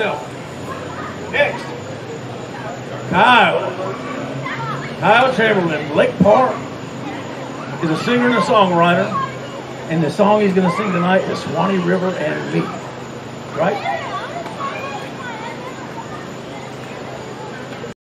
himself. Next, Kyle Chamberlain, Lake Park, is a singer and a songwriter, and the song he's going to sing tonight is Swanee River and Me, right?